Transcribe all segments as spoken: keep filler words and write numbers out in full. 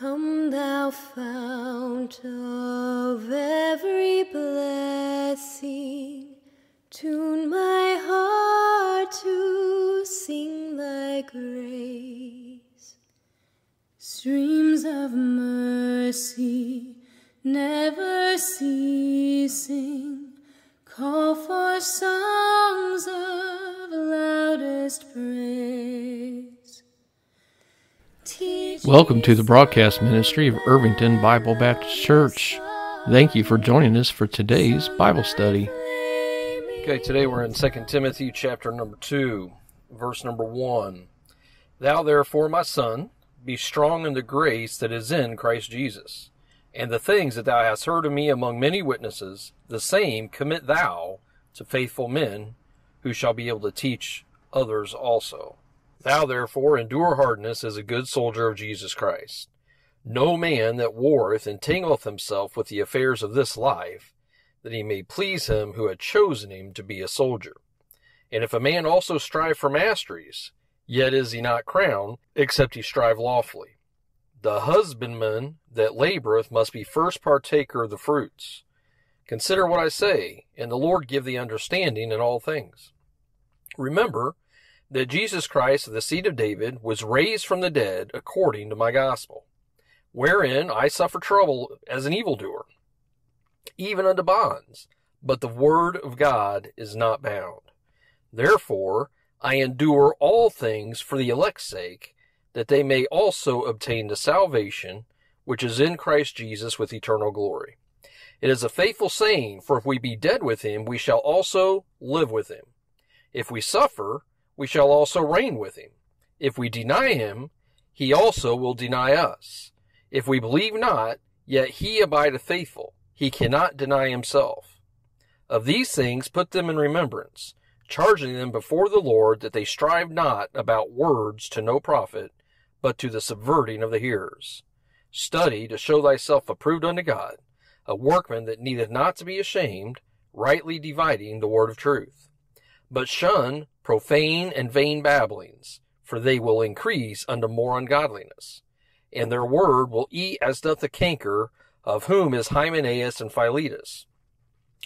Come, thou fount of every blessing, tune my heart to sing thy grace. Streams of mercy, never ceasing, call for songs of loudest praise. Welcome to the broadcast ministry of Irvington Bible Baptist Church. Thank you for joining us for today's Bible study. Okay, today we're in Second Timothy chapter number two, verse number one. Thou therefore, my son, be strong in the grace that is in Christ Jesus, and the things that thou hast heard of me among many witnesses, the same commit thou to faithful men, who shall be able to teach others also. Thou therefore endure hardness as a good soldier of Jesus Christ. No man that warreth entangleth himself with the affairs of this life, that he may please him who had chosen him to be a soldier. And if a man also strive for masteries, yet is he not crowned, except he strive lawfully. The husbandman that laboureth must be first partaker of the fruits. Consider what I say, and the Lord give thee understanding in all things. Remember that Jesus Christ of the seed of David was raised from the dead according to my gospel, wherein I suffer trouble as an evildoer, even unto bonds, but the word of God is not bound. Therefore I endure all things for the elect's sake, that they may also obtain the salvation which is in Christ Jesus with eternal glory. It is a faithful saying, for if we be dead with him, we shall also live with him. If we suffer, we shall also reign with him. If we deny him, he also will deny us. If we believe not, yet he abideth faithful. He cannot deny himself. Of these things put them in remembrance, charging them before the Lord that they strive not about words to no profit, but to the subverting of the hearers. Study to show thyself approved unto God, a workman that needeth not to be ashamed, rightly dividing the word of truth. But shun profane and vain babblings, for they will increase unto more ungodliness, and their word will eat as doth the canker, of whom is Hymenaeus and Philetus,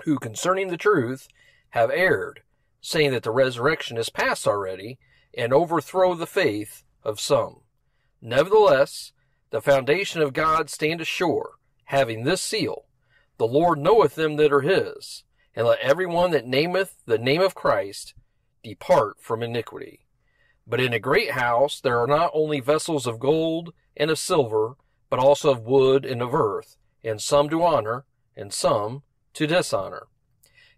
who concerning the truth have erred, saying that the resurrection is past already, and overthrow the faith of some. Nevertheless, the foundation of God standeth sure, having this seal, the Lord knoweth them that are his. And let every one that nameth the name of Christ depart from iniquity. But in a great house there are not only vessels of gold and of silver, but also of wood and of earth, and some to honor, and some to dishonor.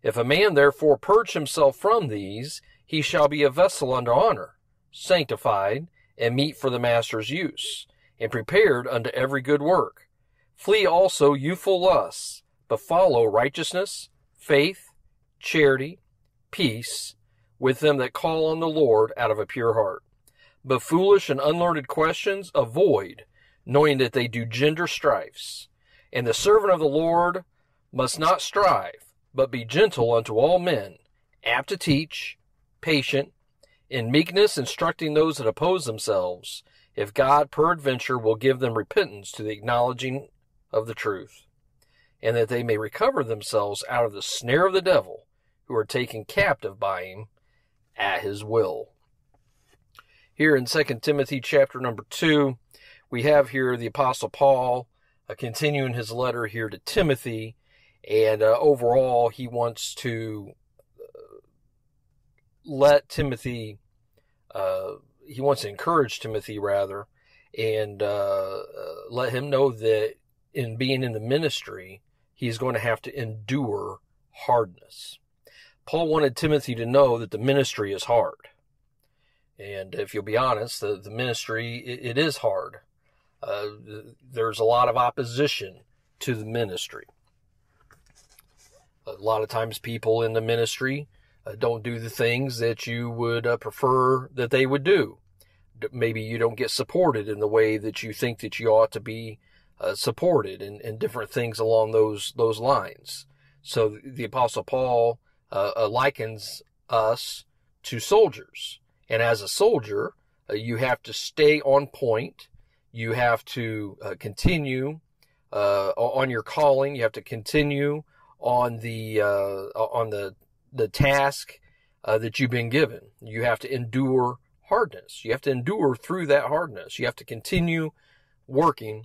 If a man therefore purge himself from these, he shall be a vessel unto honor, sanctified, and meet for the master's use, and prepared unto every good work. Flee also youthful lusts, but follow righteousness, faith, charity, peace, with them that call on the Lord out of a pure heart. But foolish and unlearned questions avoid, knowing that they do gender strifes. And the servant of the Lord must not strive, but be gentle unto all men, apt to teach, patient, in meekness instructing those that oppose themselves, if God peradventure will give them repentance to the acknowledging of the truth, and that they may recover themselves out of the snare of the devil, who are taken captive by him at his will. Here in Second Timothy chapter number two, we have here the Apostle Paul uh, continuing his letter here to Timothy, and uh, overall he wants to uh, let Timothy, uh, he wants to encourage Timothy rather, and uh, let him know that in being in the ministry, he's going to have to endure hardness. Paul wanted Timothy to know that the ministry is hard. And if you'll be honest, the, the ministry, it, it is hard. Uh, there's a lot of opposition to the ministry. A lot of times people in the ministry uh, don't do the things that you would uh, prefer that they would do. Maybe you don't get supported in the way that you think that you ought to be Uh, supported, and, and different things along those those lines. So the Apostle Paul uh, uh, likens us to soldiers. And as a soldier, uh, you have to stay on point. You have to uh, continue uh, on your calling. You have to continue on the uh, on the the task uh, that you've been given. You have to endure hardness. You have to endure through that hardness. You have to continue working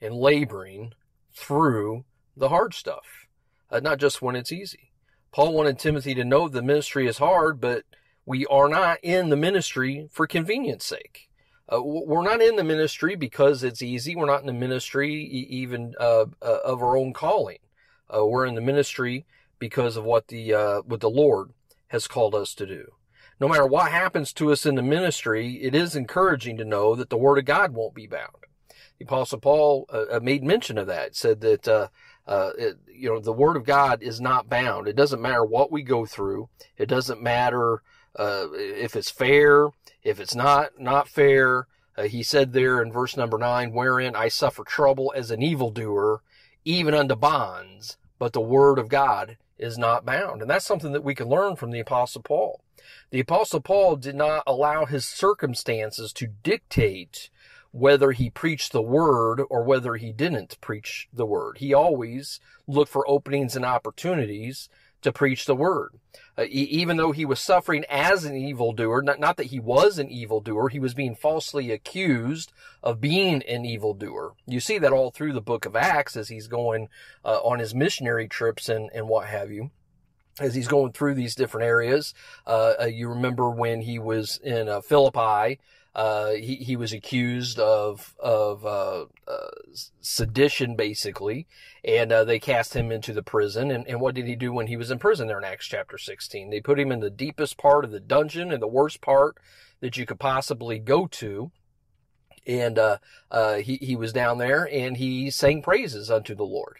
and laboring through the hard stuff, uh, not just when it's easy. Paul wanted Timothy to know the ministry is hard, but we are not in the ministry for convenience sake. Uh, we're not in the ministry because it's easy. We're not in the ministry even uh, uh, of our own calling. Uh, we're in the ministry because of what the uh, what the Lord has called us to do. No matter what happens to us in the ministry, it is encouraging to know that the Word of God won't be bound. The Apostle Paul uh, made mention of that. It said that uh, uh, it, you know the Word of God is not bound. It doesn't matter what we go through. It doesn't matter Uh, if it's fair, if it's not, not fair. Uh, he said there in verse number nine, wherein I suffer trouble as an evildoer, even unto bonds, but the word of God is not bound. And that's something that we can learn from the Apostle Paul. The Apostle Paul did not allow his circumstances to dictate whether he preached the word or whether he didn't preach the word. He always looked for openings and opportunities to preach the word. Uh, e even though he was suffering as an evildoer, not, not that he was an evildoer, he was being falsely accused of being an evildoer. You see that all through the book of Acts as he's going uh, on his missionary trips and, and what have you. As he's going through these different areas, uh, uh, you remember when he was in uh, Philippi, uh, he, he was accused of, of uh, uh, sedition, basically, and uh, they cast him into the prison. And, and what did he do when he was in prison there in Acts chapter sixteen? They put him in the deepest part of the dungeon and the worst part that you could possibly go to. And uh, uh, he, he was down there, and he sang praises unto the Lord.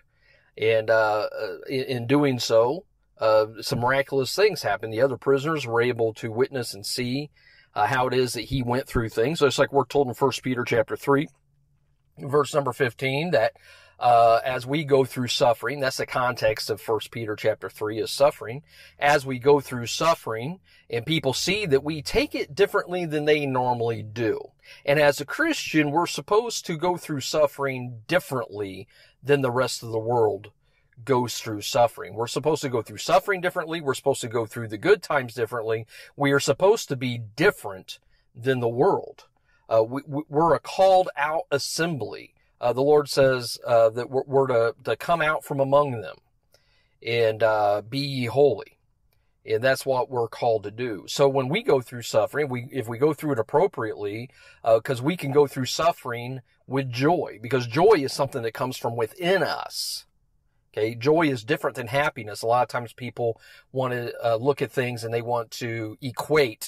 And uh, in, in doing so, Uh, some miraculous things happened. The other prisoners were able to witness and see uh, how it is that he went through things. So it's like we're told in First Peter chapter three, verse number fifteen, that uh, as we go through suffering, that's the context of First Peter chapter three is suffering. As we go through suffering and people see that we take it differently than they normally do. And as a Christian, we're supposed to go through suffering differently than the rest of the world goes through suffering. We're supposed to go through suffering differently. We're supposed to go through the good times differently. We are supposed to be different than the world. Uh, we, we're a called out assembly. Uh, the Lord says uh, that we're, we're to, to come out from among them and uh, be ye holy. And that's what we're called to do. So when we go through suffering, we if we go through it appropriately, because uh, we can go through suffering with joy, because joy is something that comes from within us. Okay, joy is different than happiness. A lot of times people want to uh, look at things and they want to equate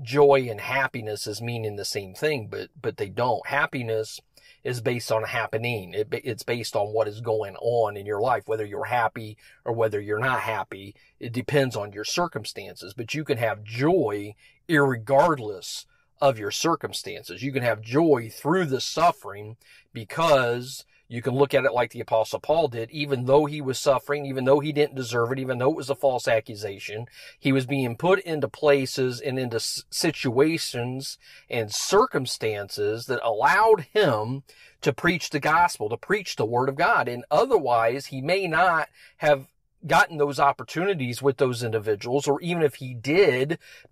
joy and happiness as meaning the same thing, but but they don't. Happiness is based on happening. It, it's based on what is going on in your life, whether you're happy or whether you're not happy. It depends on your circumstances, but you can have joy irregardless of your circumstances. You can have joy through the suffering because you can look at it like the Apostle Paul did. Even though he was suffering, even though he didn't deserve it, even though it was a false accusation, he was being put into places and into situations and circumstances that allowed him to preach the gospel, to preach the word of God. And otherwise, he may not have gotten those opportunities with those individuals, or even if he did,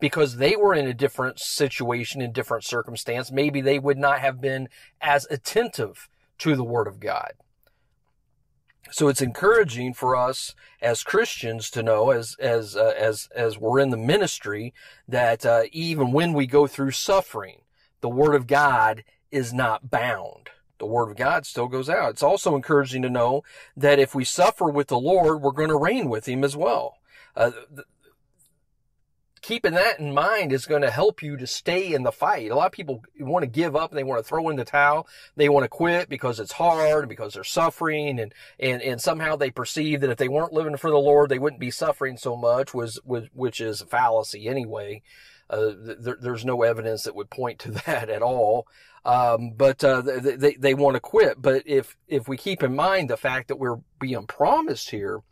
because they were in a different situation, in different circumstance, maybe they would not have been as attentive to the Word of God. So it's encouraging for us as Christians to know, as as uh, as as we're in the ministry, that uh, even when we go through suffering, the Word of God is not bound. The Word of God still goes out. It's also encouraging to know that if we suffer with the Lord, we're going to reign with Him as well. Uh, Keeping that in mind is going to help you to stay in the fight. A lot of people want to give up and they want to throw in the towel. They want to quit because it's hard, because they're suffering, and and and somehow they perceive that if they weren't living for the Lord, they wouldn't be suffering so much, was which, which is a fallacy anyway. Uh, there, there's no evidence that would point to that at all. Um, but uh, they, they, they want to quit. But if, if we keep in mind the fact that we're being promised here,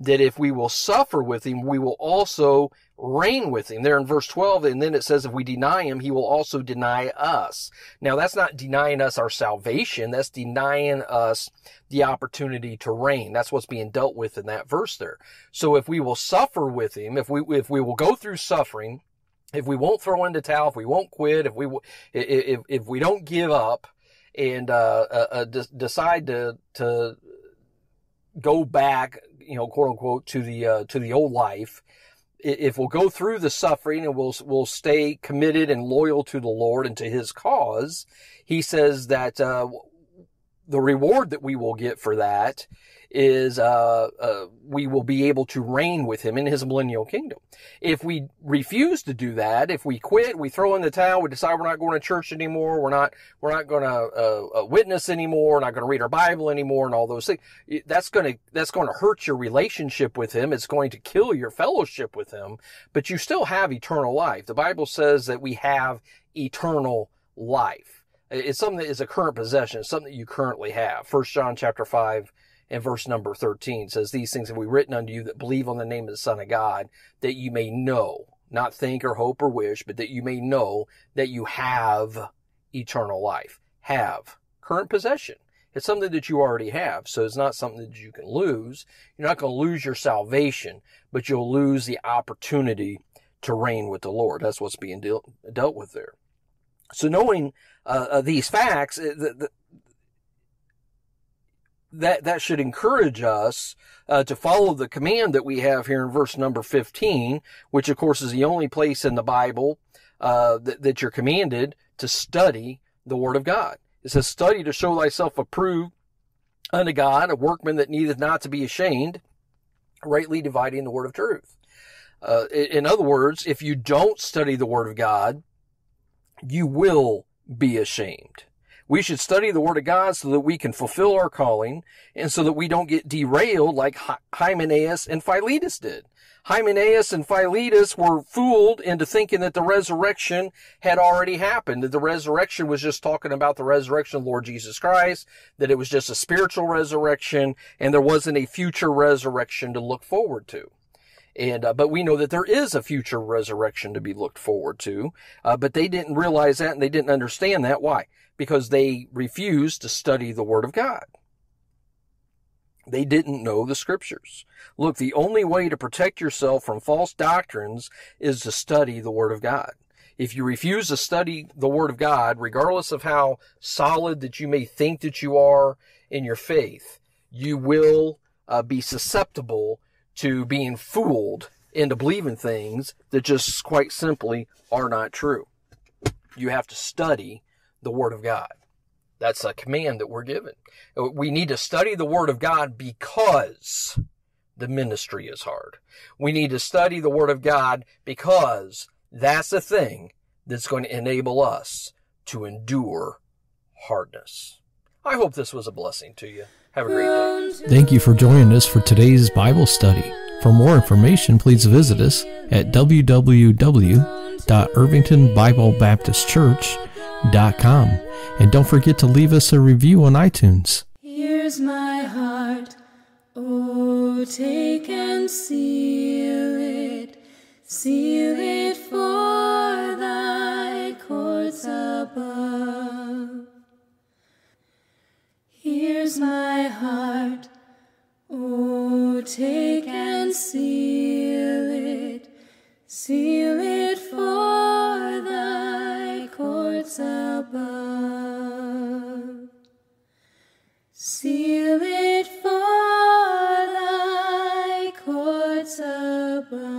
that if we will suffer with him, we will also reign with him. There in verse twelve, and then it says if we deny him, he will also deny us. Now, that's not denying us our salvation. That's denying us the opportunity to reign. That's what's being dealt with in that verse there. So if we will suffer with him, if we, if we will go through suffering, if we won't throw in the towel, if we won't quit, if we if if we don't give up and uh, uh, de decide to to go back, you know, quote unquote, to the uh, to the old life, if we'll go through the suffering and we'll we'll stay committed and loyal to the Lord and to His cause, He says that uh, the reward that we will get for that is uh, uh we will be able to reign with him in his millennial kingdom. If we refuse to do that, if we quit, we throw in the towel, we decide we're not going to church anymore, we're not we're not going to uh, witness anymore, we're not going to read our Bible anymore, and all those things, that's going to that's going to hurt your relationship with him. It's going to kill your fellowship with him. But you still have eternal life. The Bible says that we have eternal life. It's something that is a current possession. It's something that you currently have. First John chapter five. And verse number thirteen says, "These things have we written unto you that believe on the name of the Son of God, that you may know, not think or hope or wish, but that you may know that you have eternal life." Have. Current possession. It's something that you already have, so it's not something that you can lose. You're not going to lose your salvation, but you'll lose the opportunity to reign with the Lord. That's what's being deal dealt with there. So knowing uh, these facts, the, the, That, that should encourage us uh, to follow the command that we have here in verse number fifteen, which of course is the only place in the Bible uh, that, that you're commanded to study the Word of God. It says, "Study to show thyself approved unto God, a workman that needeth not to be ashamed, rightly dividing the word of truth." Uh, in other words, if you don't study the Word of God, you will be ashamed. We should study the Word of God so that we can fulfill our calling and so that we don't get derailed like Hymenaeus and Philetus did. Hymenaeus and Philetus were fooled into thinking that the resurrection had already happened, that the resurrection was just talking about the resurrection of the Lord Jesus Christ, that it was just a spiritual resurrection, and there wasn't a future resurrection to look forward to. And, uh, but we know that there is a future resurrection to be looked forward to. Uh, but they didn't realize that, and they didn't understand that. Why? Because they refused to study the Word of God. They didn't know the Scriptures. Look, the only way to protect yourself from false doctrines is to study the Word of God. If you refuse to study the Word of God, regardless of how solid that you may think that you are in your faith, you will uh, be susceptible to being fooled into believing things that just quite simply are not true. You have to study the Word of God. That's a command that we're given. We need to study the Word of God because the ministry is hard. We need to study the Word of God because that's the thing that's going to enable us to endure hardness. I hope this was a blessing to you. Have a great day. Thank you for joining us for today's Bible study. For more information, please visit us at w w w dot irvington bible baptist church dot com. And don't forget to leave us a review on iTunes. Here's my heart, oh, take and seal it, seal it for thy courts above. Here's my heart, oh, take and seal it, seal it for thy courts above. Seal it for thy courts above.